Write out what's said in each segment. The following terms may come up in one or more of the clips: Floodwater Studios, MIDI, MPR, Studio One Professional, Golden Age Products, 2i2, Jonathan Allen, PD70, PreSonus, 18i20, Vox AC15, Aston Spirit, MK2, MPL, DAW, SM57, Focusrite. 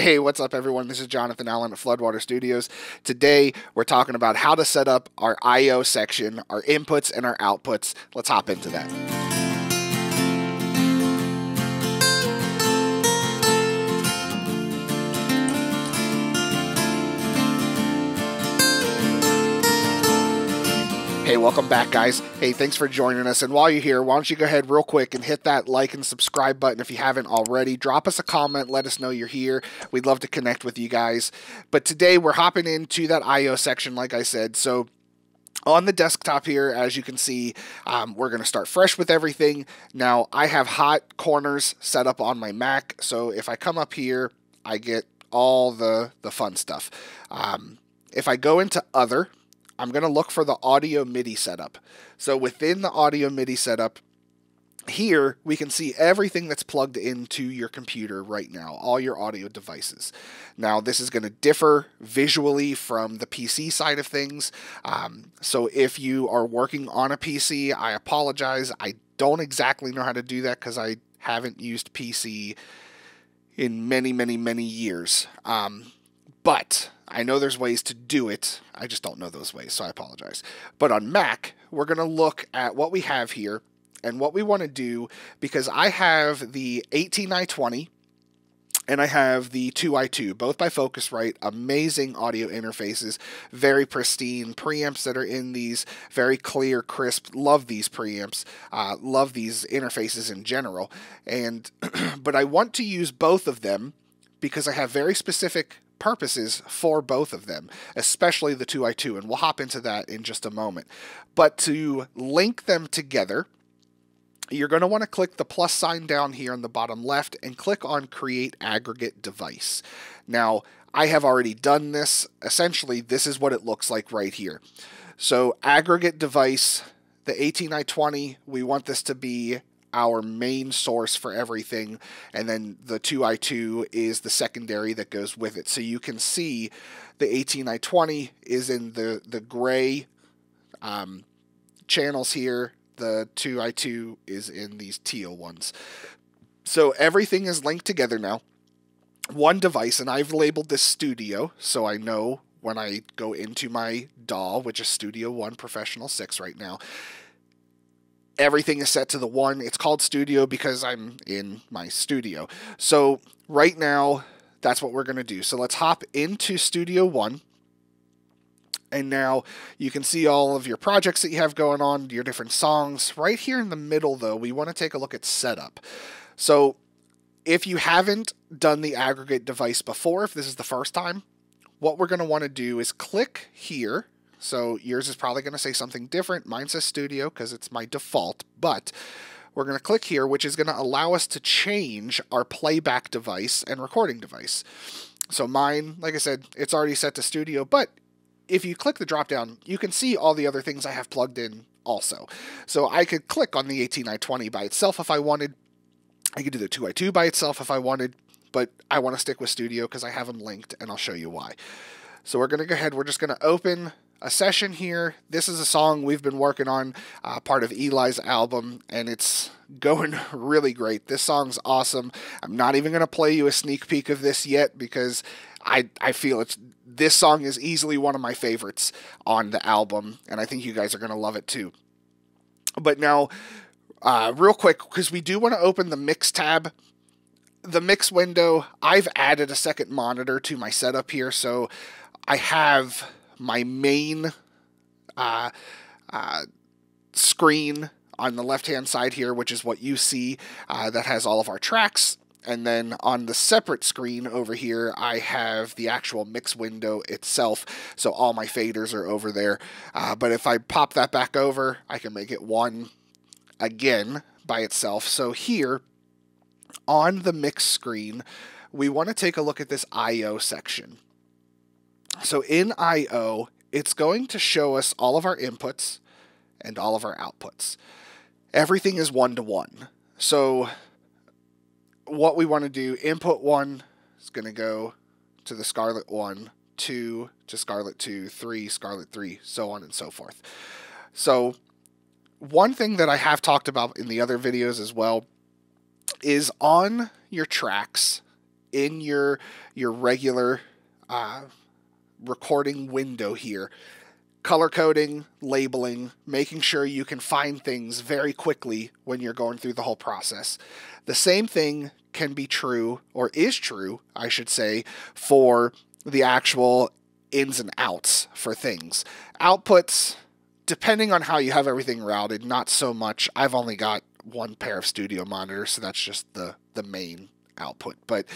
Hey, what's up everyone? This is Jonathan Allen at Floodwater Studios. Today, we're talking about how to set up our I/O section, our inputs and our outputs. Let's hop into that. Hey, welcome back, guys. Hey, thanks for joining us. And while you're here, why don't you go ahead real quick and hit that like and subscribe button if you haven't already. Drop us a comment. Let us know you're here. We'd love to connect with you guys. But today, we're hopping into that I/O section, like I said. So on the desktop here, as you can see, we're going to start fresh with everything. Now, I have hot corners set up on my Mac. So if I come up here, I get all the fun stuff. If I go into Other, I'm going to look for the audio MIDI setup. So within the audio MIDI setup, here we can see everything that's plugged into your computer right now, all your audio devices. Now this is going to differ visually from the PC side of things. So if you are working on a PC, I apologize. I don't exactly know how to do that because I haven't used PC in many years. But I know there's ways to do it. I just don't know those ways, so I apologize. But on Mac, we're going to look at what we have here and what we want to do, because I have the 18i20 and I have the 2i2, both by Focusrite. Amazing audio interfaces, very pristine preamps that are in these, very clear, crisp. Love these preamps, love these interfaces in general. And but I want to use both of them because I have very specific purposes for both of them, especially the 2i2, and we'll hop into that in just a moment. But to link them together, you're going to want to click the plus sign down here on the bottom left and click on Create Aggregate Device. Now, I have already done this. Essentially, this is what it looks like right here. So, Aggregate Device, the 18i20, we want this to be our main source for everything, and then the 2i2 is the secondary that goes with it. So you can see the 18i20 is in the gray channels here. The 2i2 is in these teal ones. So everything is linked together now. One device, and I've labeled this Studio, so I know when I go into my DAW, which is Studio One Professional 6 right now, everything is set to the one. It's called Studio because I'm in my studio. So right now, that's what we're going to do. So let's hop into Studio One. And now you can see all of your projects that you have going on, your different songs. Right here in the middle, though, we want to take a look at Setup. So if you haven't done the aggregate device before, if this is the first time, what we're going to want to do is click here. So yours is probably going to say something different. Mine says Studio because it's my default, but we're going to click here, which is going to allow us to change our playback device and recording device. So mine, like I said, it's already set to Studio, but if you click the drop down, you can see all the other things I have plugged in also. So I could click on the 18i20 by itself if I wanted. I could do the 2i2 by itself if I wanted, but I want to stick with Studio because I have them linked, and I'll show you why. So we're going to go ahead. We're just going to open a session here. This is a song we've been working on, part of Eli's album, and it's going really great. This song's awesome. I'm not even going to play you a sneak peek of this yet because I feel this song is easily one of my favorites on the album, and I think you guys are going to love it too. But now, real quick, because we do want to open the Mix tab. The Mix window, I've added a second monitor to my setup here, so I have my main screen on the left-hand side here, which is what you see, that has all of our tracks. And then on the separate screen over here, I have the actual mix window itself. So all my faders are over there. But if I pop that back over, I can make it one again by itself. So here on the mix screen, we want to take a look at this I/O section. So in I/O, it's going to show us all of our inputs and all of our outputs. Everything is one-to-one. So what we want to do, input 1 is going to go to the Scarlet 1, 2 to Scarlet 2, 3, Scarlet 3, so on and so forth. So one thing that I have talked about in the other videos as well is on your tracks, in your regular recording window here. Color coding, labeling, making sure you can find things very quickly when you're going through the whole process. The same thing can be true, or is true, I should say, for the actual ins and outs for things. Outputs, depending on how you have everything routed, not so much. I've only got one pair of studio monitors, so that's just the main output. But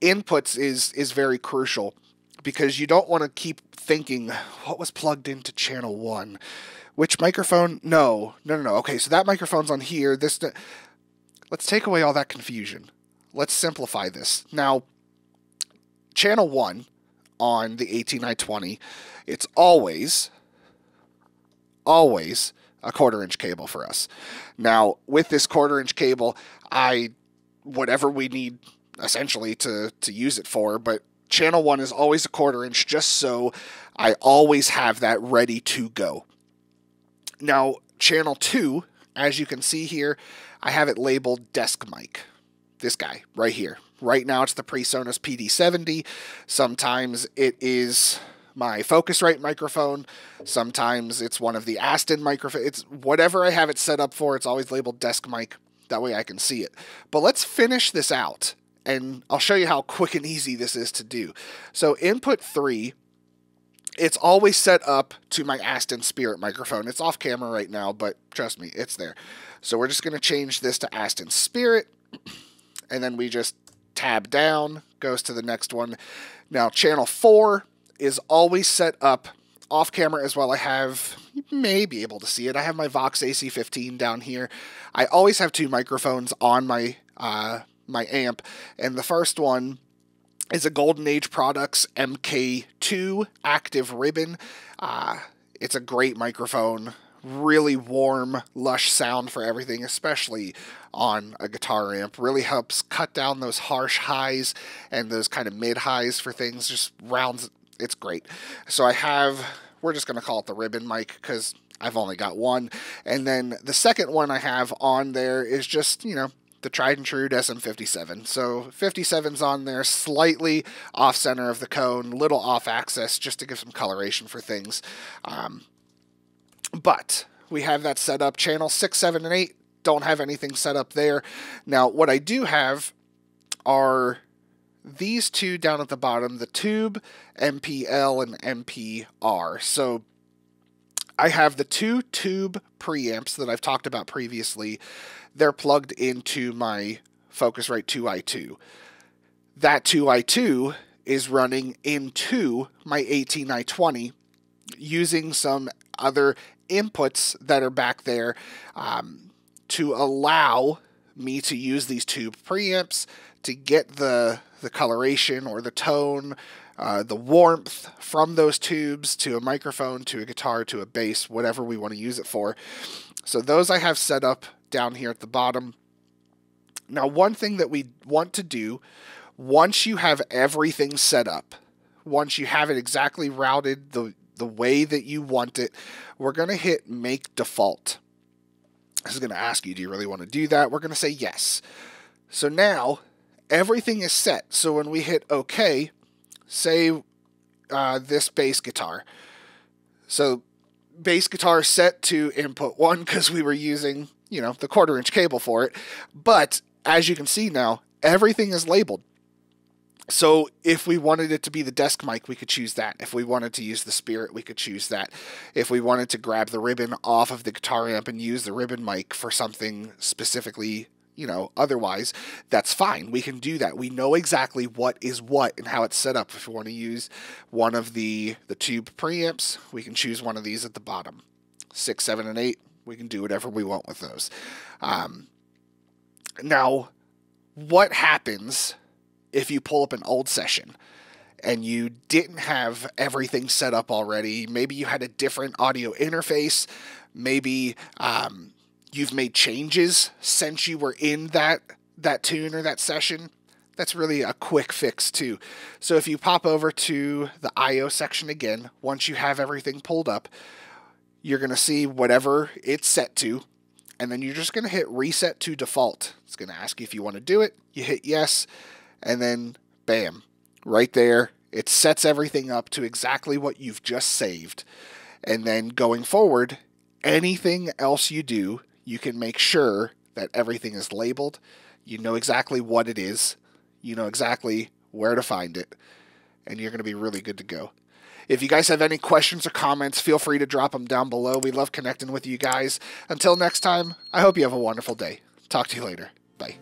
inputs is very crucial, because you don't want to keep thinking, what was plugged into channel 1? Which microphone? No. Okay, so that microphone's on here. Let's take away all that confusion. Let's simplify this. Now, channel 1 on the 18i20, it's always a 1/4-inch cable for us. Now, with this 1/4-inch cable, whatever we need, essentially, to use it for, but channel 1 is always a 1/4-inch, just so I always have that ready to go. Now, channel 2, as you can see here, I have it labeled desk mic. This guy right here. Right now it's the PreSonus PD70. Sometimes it is my Focusrite microphone. Sometimes it's one of the Aston microphones. It's whatever I have it set up for. It's always labeled desk mic. That way I can see it. But let's finish this out, and I'll show you how quick and easy this is to do. So input 3, it's always set up to my Aston Spirit microphone. It's off camera right now, but trust me, it's there. So we're just going to change this to Aston Spirit, and then we just tab down, goes to the next one. Now channel 4 is always set up off camera as well. I have, you may be able to see it, I have my Vox AC15 down here. I always have 2 microphones on my my amp, and the first one is a Golden Age Products MK2 active ribbon. It's a great microphone, really warm, lush sound for everything, especially on a guitar amp. Really helps cut down those harsh highs and those kind of mid highs for things, just rounds, it's great. So I have, we're just going to call it the ribbon mic because I've only got one. And then the second one I have on there is just, you know, the tried and true SM57. So 57's on there, slightly off center of the cone, little off axis, just to give some coloration for things. But we have that set up. Channel 6, 7, and 8 don't have anything set up there. Now, what I do have are these 2 down at the bottom, the tube, MPL, and MPR. So I have the 2 tube preamps that I've talked about previously. They're plugged into my Focusrite 2i2. That 2i2 is running into my 18i20 using some other inputs that are back there to allow me to use these tube preamps to get the coloration or the tone, the warmth from those tubes to a microphone, to a guitar, to a bass, whatever we want to use it for. So those I have set up down here at the bottom. Now, one thing that we want to do, once you have everything set up, once you have it exactly routed the way that you want it, we're going to hit make default. This is going to ask you, do you really want to do that? We're going to say yes. So now everything is set. So when we hit OK, say this bass guitar. So bass guitar set to input 1 because we were using, you know, the 1/4-inch cable for it. But as you can see now, everything is labeled. So if we wanted it to be the desk mic, we could choose that. If we wanted to use the Spirit, we could choose that. If we wanted to grab the ribbon off of the guitar amp and use the ribbon mic for something specifically, you know, otherwise, that's fine. We can do that. We know exactly what is what and how it's set up. If we want to use one of the tube preamps, we can choose one of these at the bottom. 6, 7, and 8. We can do whatever we want with those. Now, what happens if you pull up an old session and you didn't have everything set up already? Maybe you had a different audio interface. Maybe you've made changes since you were in that tune or that session. That's really a quick fix too. So if you pop over to the IO section again, once you have everything pulled up, you're going to see whatever it's set to, and then you're just going to hit reset to default. It's going to ask you if you want to do it. You hit yes, and then Bam, right there. It sets everything up to exactly what you've just saved. And then going forward, anything else you do, you can make sure that everything is labeled. You know exactly what it is. You know exactly where to find it. And you're going to be really good to go. If you guys have any questions or comments, feel free to drop them down below. We love connecting with you guys. Until next time, I hope you have a wonderful day. Talk to you later. Bye.